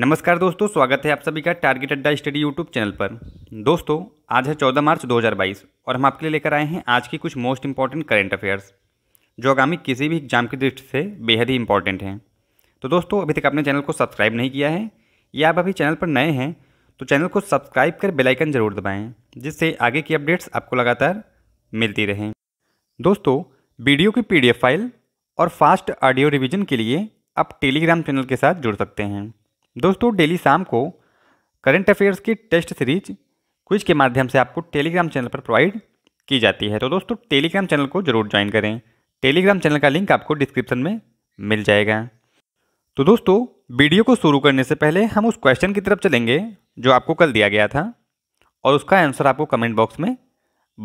नमस्कार दोस्तों, स्वागत है आप सभी का टारगेट अड्डा स्टडी यूट्यूब चैनल पर। दोस्तों आज है 14 मार्च 2022 और हम आपके लिए लेकर आए हैं आज की कुछ मोस्ट इंपॉर्टेंट करंट अफेयर्स जो आगामी किसी भी एग्जाम की दृष्टि से बेहद ही इंपॉर्टेंट हैं। तो दोस्तों अभी तक आपने चैनल को सब्सक्राइब नहीं किया है या आप अभी चैनल पर नए हैं तो चैनल को सब्सक्राइब कर बेल आइकन जरूर दबाएँ जिससे आगे की अपडेट्स आपको लगातार मिलती रहें। दोस्तों वीडियो की PDF फाइल और फास्ट ऑडियो रिविजन के लिए आप टेलीग्राम चैनल के साथ जुड़ सकते हैं। दोस्तों डेली शाम को करंट अफेयर्स की टेस्ट सीरीज क्विज के माध्यम से आपको टेलीग्राम चैनल पर प्रोवाइड की जाती है, तो दोस्तों टेलीग्राम चैनल को जरूर ज्वाइन करें। टेलीग्राम चैनल का लिंक आपको डिस्क्रिप्शन में मिल जाएगा। तो दोस्तों वीडियो को शुरू करने से पहले हम उस क्वेश्चन की तरफ चलेंगे जो आपको कल दिया गया था और उसका आंसर आपको कमेंट बॉक्स में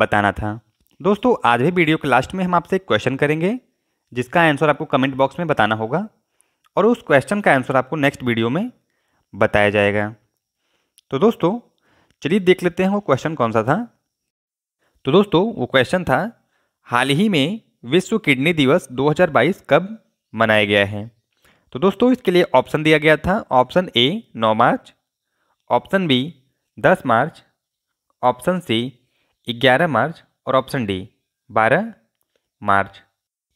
बताना था। दोस्तों आज भी वीडियो के लास्ट में हम आपसे एक क्वेश्चन करेंगे जिसका आंसर आपको कमेंट बॉक्स में बताना होगा और उस क्वेश्चन का आंसर आपको नेक्स्ट वीडियो में बताया जाएगा। तो दोस्तों चलिए देख लेते हैं वो क्वेश्चन कौन सा था। तो दोस्तों वो क्वेश्चन था, हाल ही में विश्व किडनी दिवस 2022 कब मनाया गया है। तो दोस्तों इसके लिए ऑप्शन दिया गया था, ऑप्शन ए 9 मार्च, ऑप्शन बी 10 मार्च, ऑप्शन सी 11 मार्च और ऑप्शन डी 12 मार्च।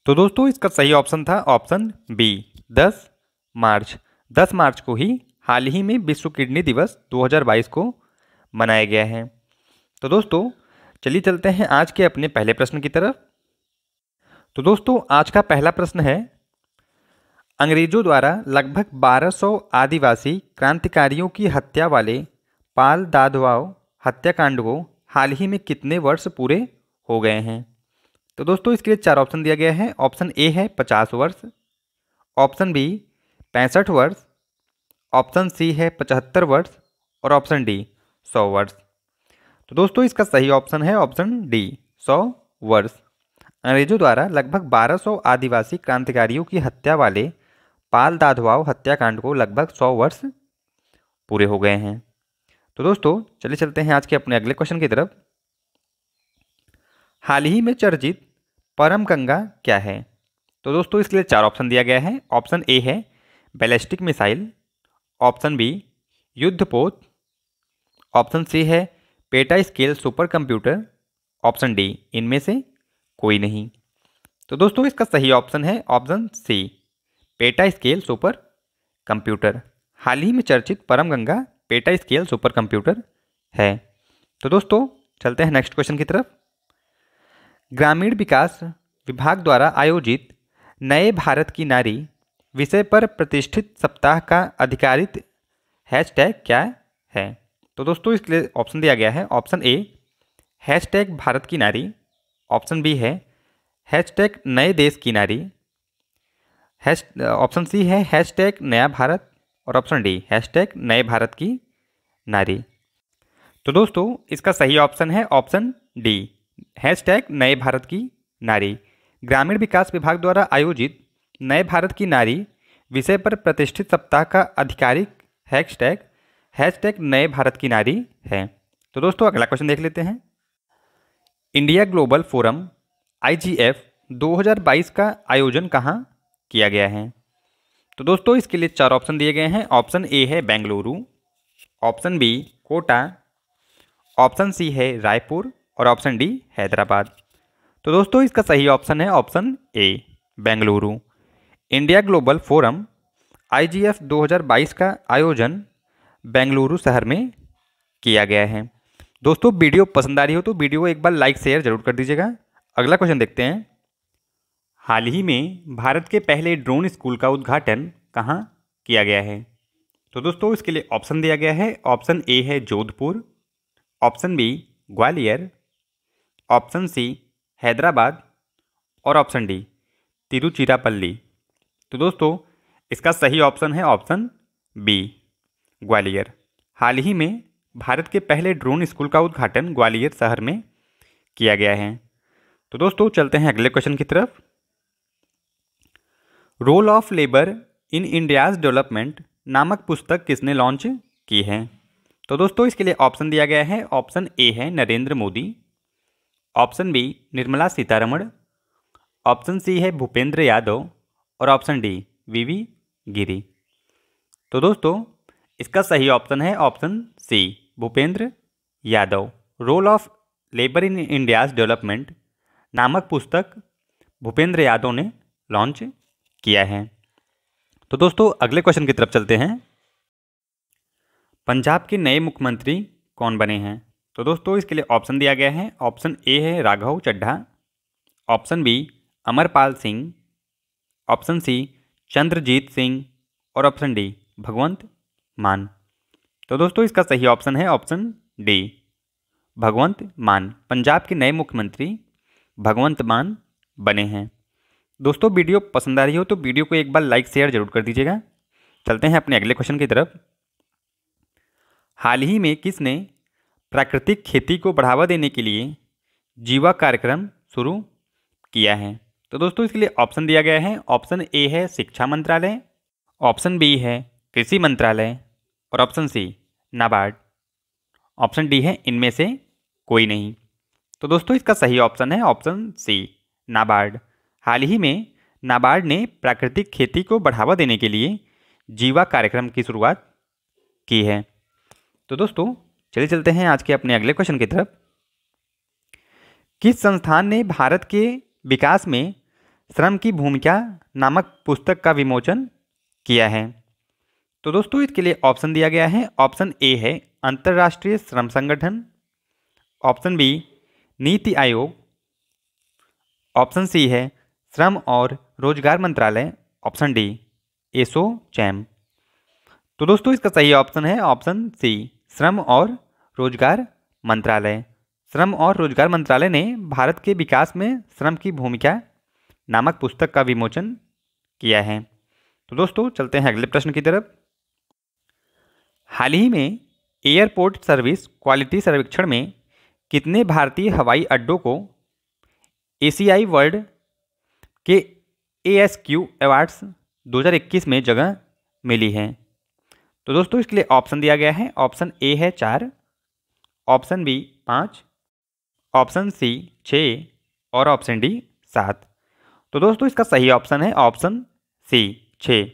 तो दोस्तों इसका सही ऑप्शन था ऑप्शन बी 10 मार्च को ही हाल ही में विश्व किडनी दिवस 2022 को मनाया गया है। तो दोस्तों चलिए चलते हैं आज के अपने पहले प्रश्न की तरफ। तो दोस्तों आज का पहला प्रश्न है, अंग्रेजों द्वारा लगभग 1200 आदिवासी क्रांतिकारियों की हत्या वाले पाल दाधवाओ हत्याकांड को हाल ही में कितने वर्ष पूरे हो गए हैं। तो दोस्तों इसके लिए चार ऑप्शन दिया गया है। ऑप्शन ए है 50 वर्ष, ऑप्शन बी 65 वर्ष, ऑप्शन सी है 75 वर्ष और ऑप्शन डी 100 वर्ष। तो दोस्तों इसका सही ऑप्शन है ऑप्शन डी 100 वर्ष। अंग्रेजों द्वारा लगभग 1200 आदिवासी क्रांतिकारियों की हत्या वाले पाल दाधवाओ हत्याकांड को लगभग 100 वर्ष पूरे हो गए हैं। तो दोस्तों चलिए चलते हैं आज के अपने अगले क्वेश्चन की तरफ। हाल ही में चर्चित परम गंगा क्या है। तो दोस्तों इसके लिए चार ऑप्शन दिया गया है। ऑप्शन ए है बैलिस्टिक मिसाइल, ऑप्शन बी युद्धपोत, ऑप्शन सी है peta scale super computer, option D इनमें से कोई नहीं। तो दोस्तों इसका सही ऑप्शन है option C peta scale super computer. हाल ही में चर्चित Param Ganga peta scale super computer है। तो दोस्तों चलते हैं नेक्स्ट क्वेश्चन की तरफ। ग्रामीण विकास विभाग द्वारा आयोजित नए भारत की नारी विषय पर प्रतिष्ठित सप्ताह का आधिकारिक हैशटैग क्या है। तो दोस्तों इसके लिए ऑप्शन दिया गया है। ऑप्शन ए हैशटैग भारत की नारी, ऑप्शन बी है हैशटैग नए देश की नारी, ऑप्शन सी है हैशटैग नया भारत और ऑप्शन डी हैशटैग नए भारत की नारी। तो दोस्तों इसका सही ऑप्शन है ऑप्शन डी हैशटैग नए भारत की नारी। ग्रामीण विकास विभाग द्वारा आयोजित नए भारत की नारी विषय पर प्रतिष्ठित सप्ताह का आधिकारिक हैशटैग नए भारत की नारी है। तो दोस्तों अगला क्वेश्चन देख लेते हैं। इंडिया ग्लोबल फोरम IGF 2022 का आयोजन कहाँ किया गया है। तो दोस्तों इसके लिए चार ऑप्शन दिए गए हैं। ऑप्शन ए है Bengaluru, option B Kota, option C है रायपुर और ऑप्शन डी हैदराबाद। तो दोस्तों इसका सही ऑप्शन है option A Bengaluru. India global Forum IGF 2022 का आयोजन बेंगलुरु शहर में किया गया है। दोस्तों वीडियो पसंद आ रही हो तो वीडियो को एक बार लाइक शेयर जरूर कर दीजिएगा। अगला क्वेश्चन देखते हैं। हाल ही में भारत के पहले ड्रोन स्कूल का उद्घाटन कहाँ किया गया है। तो दोस्तों इसके लिए ऑप्शन दिया गया है। ऑप्शन ए है Jodhpur, option B Gwalior, option C Hyderabad और ऑप्शन डी तिरुचिरापल्ली। तो दोस्तों इसका सही ऑप्शन है ऑप्शन बी ग्वालियर। हाल ही में भारत के पहले ड्रोन स्कूल का उद्घाटन ग्वालियर शहर में किया गया है। तो दोस्तों चलते हैं अगले क्वेश्चन की तरफ। Role of labour in India's development नामक पुस्तक किसने लॉन्च की है। तो दोस्तों इसके लिए ऑप्शन दिया गया है। ऑप्शन ए है Narendra Modi, option B Nirmala Sitharaman, option C है भूपेंद्र यादव और ऑप्शन डी वीवी गिरी। तो दोस्तों इसका सही ऑप्शन है option C Bhupender Yadav. Role of labour in India's development नामक पुस्तक भूपेंद्र यादव ने लॉन्च किया है। तो दोस्तों अगले क्वेश्चन की तरफ चलते हैं। पंजाब के नए मुख्यमंत्री कौन बने हैं? तो दोस्तों इसके लिए ऑप्शन दिया गया है, ऑप्शन ए है Raghav Chadha, option B Amarpal Singh, option C Chandrajit Singh और ऑप्शन डी भगवंत मान। तो दोस्तों इसका सही ऑप्शन है ऑप्शन डी भगवंत मान। पंजाब के नए मुख्यमंत्री भगवंत मान बने हैं। दोस्तों वीडियो पसंद आ रही हो तो वीडियो को एक बार लाइक शेयर जरूर कर दीजिएगा। चलते हैं अपने अगले क्वेश्चन की तरफ। हाल ही में किसने प्राकृतिक खेती को बढ़ावा देने के लिए जीवा कार्यक्रम शुरू किया है? तो दोस्तों इसके लिए ऑप्शन दिया गया है, ऑप्शन ए है शिक्षा मंत्रालय, ऑप्शन बी है कृषि मंत्रालय और option C NABARD. Option D है इनमें से कोई नहीं। तो दोस्तों इसका सही ऑप्शन है ऑप्शन सी नाबार्ड। हाल ही में नाबार्ड ने प्राकृतिक खेती को बढ़ावा देने के लिए जीवा कार्यक्रम की शुरुआत की है। तो दोस्तों चलिए चलते हैं आज के अपने अगले क्वेश्चन की तरफ। किस संस्थान ने भारत के विकास में श्रम की भूमिका नामक पुस्तक का विमोचन किया है? तो दोस्तों इसके लिए ऑप्शन दिया गया है, ऑप्शन ए है अंतर्राष्ट्रीय श्रम संगठन, option B NITI Aayog, option C है श्रम और रोजगार मंत्रालय, ऑप्शन डी एसोचैम। तो दोस्तों इसका सही ऑप्शन है ऑप्शन सी श्रम और रोजगार मंत्रालय। श्रम और रोजगार मंत्रालय ने भारत के विकास में श्रम की भूमिका नामक पुस्तक का विमोचन किया है। तो दोस्तों चलते हैं अगले प्रश्न की तरफ। हाल ही में एयरपोर्ट सर्विस क्वालिटी सर्वेक्षण में कितने भारतीय हवाई अड्डों को एसीआई वर्ल्ड के एएसक्यू अवार्ड्स 2021 में जगह मिली है? तो दोस्तों इसके लिए ऑप्शन दिया गया है, ऑप्शन ए है 4, ऑप्शन बी 5, ऑप्शन सी 6 और ऑप्शन डी 7। तो दोस्तों इसका सही ऑप्शन है ऑप्शन सी 6।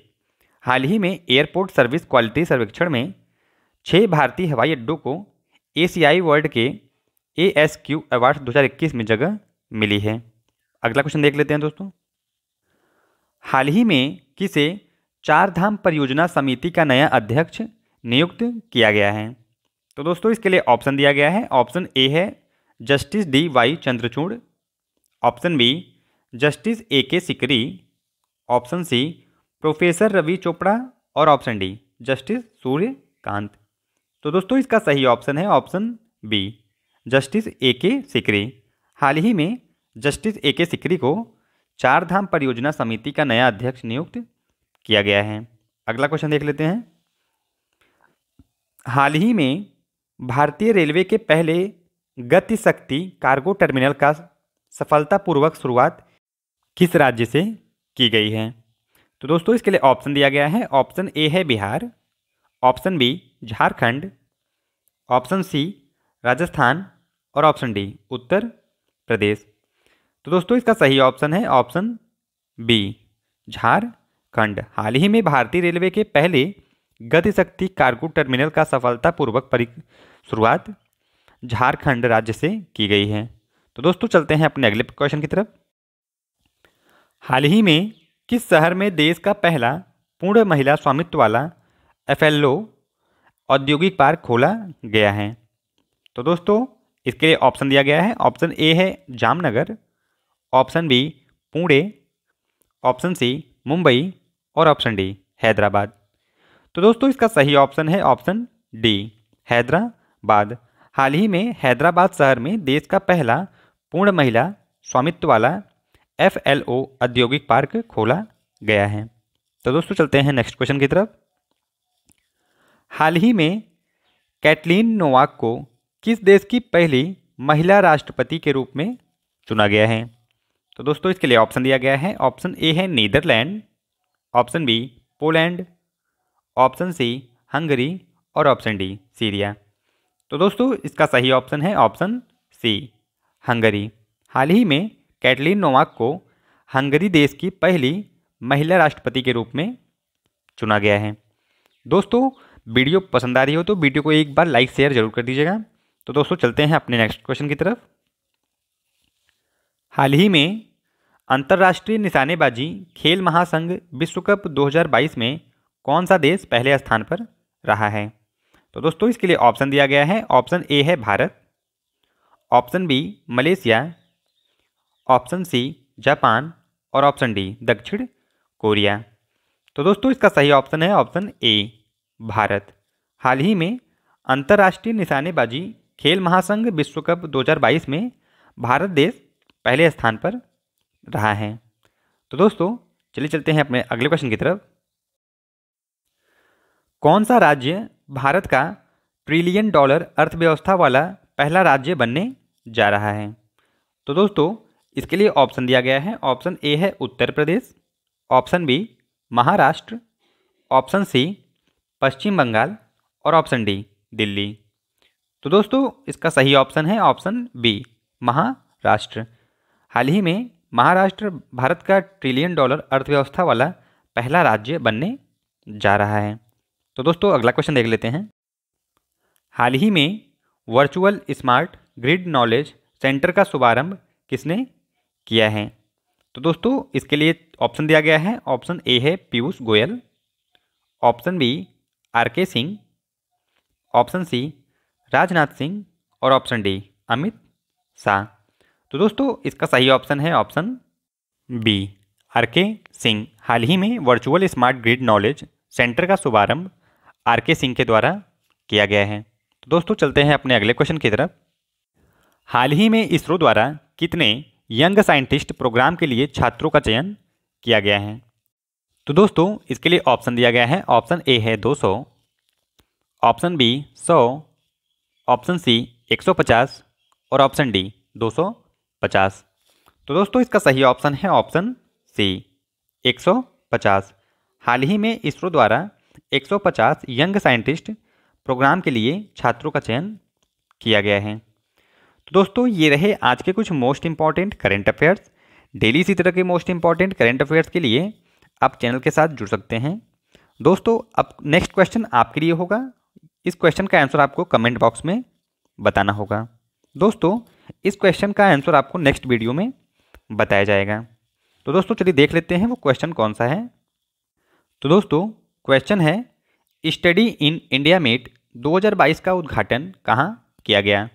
हाल ही में एयरपोर्ट सर्विस क्वालिटी सर्वेक्षण में 6 भारतीय हवाई अड्डों को एसीआई वर्ल्ड के एएसक्यू अवार्ड्स 2021 में जगह मिली है। अगला क्वेश्चन देख लेते हैं दोस्तों। हाल ही में किसे चार धाम परियोजना समिति का नया अध्यक्ष नियुक्त किया गया है? तो दोस्तों इसके लिए ऑप्शन दिया गया है, ऑप्शन ए है justice D Y Chandrachud, option B justice A K Sikri, option C professor Ravi Chopra और ऑप्शन डी जस्टिस सूर्यकांत। तो दोस्तों इसका सही ऑप्शन है option B justice A K Sikri. हाल ही में जस्टिस ए के सिकरी को चार धाम परियोजना समिति का नया अध्यक्ष नियुक्त किया गया है। अगला क्वेश्चन देख लेते हैं। हाल ही में भारतीय रेलवे के पहले गतिशक्ति कार्गो टर्मिनल का सफलतापूर्वक शुरुआत किस राज्य से की गई है? तो दोस्तों इसके लिए ऑप्शन दिया गया है, ऑप्शन ए है Bihar, option B Jharkhand, option C Rajasthan और ऑप्शन डी उत्तर प्रदेश। तो दोस्तों इसका सही ऑप्शन है ऑप्शन बी झारखंड। हाल ही में भारतीय रेलवे के पहले गतिशक्ति कार्गो टर्मिनल का सफलतापूर्वक शुरुआत झारखंड राज्य से की गई है। तो दोस्तों चलते हैं अपने अगले क्वेश्चन की तरफ। हाल ही में किस शहर में देश का पहला पूर्ण महिला स्वामित्व वाला एफएलओ औद्योगिक पार्क खोला गया है? तो दोस्तों इसके लिए ऑप्शन दिया गया है, ऑप्शन ए है Jamnagar, option B Pune, option C Mumbai और ऑप्शन डी हैदराबाद। तो दोस्तों इसका सही ऑप्शन है ऑप्शन डी हैदराबाद। हाल ही में हैदराबाद शहर में देश का पहला पूर्ण महिला स्वामित्व वाला एफएलओ औद्योगिक पार्क खोला गया है। तो दोस्तों चलते हैं नेक्स्ट क्वेश्चन की तरफ। हाल ही में कैटलिन नोवाक को किस देश की पहली महिला राष्ट्रपति के रूप में चुना गया है? तो दोस्तों इसके लिए ऑप्शन दिया गया है, ऑप्शन ए है Netherland, option B Poland, option C Hungary और ऑप्शन डी सीरिया। तो दोस्तों इसका सही ऑप्शन है ऑप्शन सी हंगरी। हाल ही में कैटलिन नोवाक को हंगरी देश की पहली महिला राष्ट्रपति के रूप में चुना गया है। दोस्तों वीडियो पसंद आ रही हो तो वीडियो को एक बार लाइक शेयर जरूर कर दीजिएगा। तो दोस्तों चलते हैं अपने नेक्स्ट क्वेश्चन की तरफ। हाल ही में अंतर्राष्ट्रीय निशानेबाजी खेल महासंघ विश्व कप 2022 में कौन सा देश पहले स्थान पर रहा है? तो दोस्तों इसके लिए ऑप्शन दिया गया है। ऑप्शन ए है Bharat, option B Malaysia, option C Japan और ऑप्शन डी दक्षिण कोरिया। तो दोस्तों इसका सही ऑप्शन है ऑप्शन ए भारत। हाल ही में अंतर्राष्ट्रीय निशानेबाजी खेल महासंघ विश्व कप 2022 में भारत देश पहले स्थान पर रहा है। तो दोस्तों चलिए चलते हैं अपने अगले क्वेश्चन की तरफ। कौन सा राज्य भारत का $1 ट्रिलियन अर्थव्यवस्था वाला पहला राज्य बनने जा रहा है? तो दोस्तों इसके लिए ऑप्शन दिया गया है। ऑप्शन ए है Uttar Pradesh, option B Maharashtra, option C Paschim Bengal और ऑप्शन डी दिल्ली। तो दोस्तों इसका सही ऑप्शन है ऑप्शन बी महाराष्ट्र। हाल ही में महाराष्ट्र भारत का $1 ट्रिलियन अर्थव्यवस्था वाला पहला राज्य बनने जा रहा है। तो दोस्तों अगला क्वेश्चन देख लेते हैं। हाल ही में virtual smart grid knowledge centre का शुभारंभ किसने किया है? तो दोस्तों इसके लिए ऑप्शन दिया गया है। ऑप्शन ए है Piyush Goyal, option B RK Singh, option C Rajnath Singh और ऑप्शन डी अमित शाह। तो दोस्तों इसका सही ऑप्शन है ऑप्शन बी आरके सिंह। हाल ही में virtual smart grid knowledge centre का शुभारंभ आरके सिंह के द्वारा किया गया है। तो दोस्तों चलते हैं अपने अगले क्वेश्चन की तरफ। हाल ही में इसरो द्वारा कितने यंग साइंटिस्ट प्रोग्राम के लिए छात्रों का चयन किया गया है? तो दोस्तों इसके लिए ऑप्शन दिया गया है। ऑप्शन ए है 200, ऑप्शन बी 100, ऑप्शन सी 150 और ऑप्शन डी 250। तो दोस्तों इसका सही ऑप्शन है ऑप्शन सी 150। हाल ही में इसरो द्वारा 150 यंग साइंटिस्ट प्रोग्राम के लिए छात्रों का चयन किया गया है। तो दोस्तों ये रहे आज के कुछ most important current affairs. Daily इसी तरह के मोस्ट इम्पॉर्टेंट करंट अफेयर्स के लिए आप चैनल के साथ जुड़ सकते हैं। दोस्तों अब नेक्स्ट क्वेश्चन आपके लिए होगा। इस क्वेश्चन का आंसर आपको कमेंट बॉक्स में बताना होगा। दोस्तों इस क्वेश्चन का आंसर आपको नेक्स्ट वीडियो में बताया जाएगा। तो दोस्तों चलिए देख लेते हैं वो क्वेश्चन कौन सा है। तो दोस्तों क्वेश्चन है स्टडी इन इंडिया मीट 2022 का उद्घाटन कहाँ किया गया?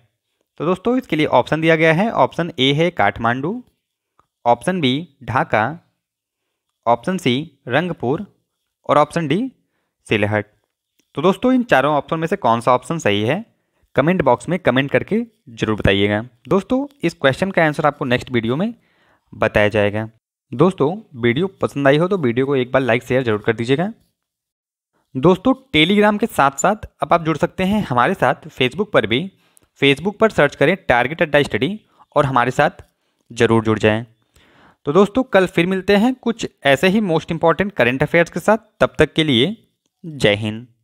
तो दोस्तों इसके लिए ऑप्शन दिया गया है। ऑप्शन ए है Kathmandu, option B Dhaka, option C Rangpur और ऑप्शन डी सिलहट। तो दोस्तों इन चारों ऑप्शन में से कौन सा ऑप्शन सही है कमेंट बॉक्स में कमेंट करके जरूर बताइएगा। दोस्तों इस क्वेश्चन का आंसर आपको नेक्स्ट वीडियो में बताया जाएगा। दोस्तों वीडियो पसंद आई हो तो वीडियो को एक बार लाइक शेयर जरूर कर दीजिएगा। दोस्तों टेलीग्राम के साथ साथ अब आप जुड़ सकते हैं हमारे साथ फेसबुक पर भी। फेसबुक पर सर्च करें टारगेट अड्डा स्टडी और हमारे साथ जरूर जुड़ जाएँ। तो दोस्तों कल फिर मिलते हैं कुछ ऐसे ही मोस्ट इंपॉर्टेंट करंट अफेयर्स के साथ। तब तक के लिए जय हिंद।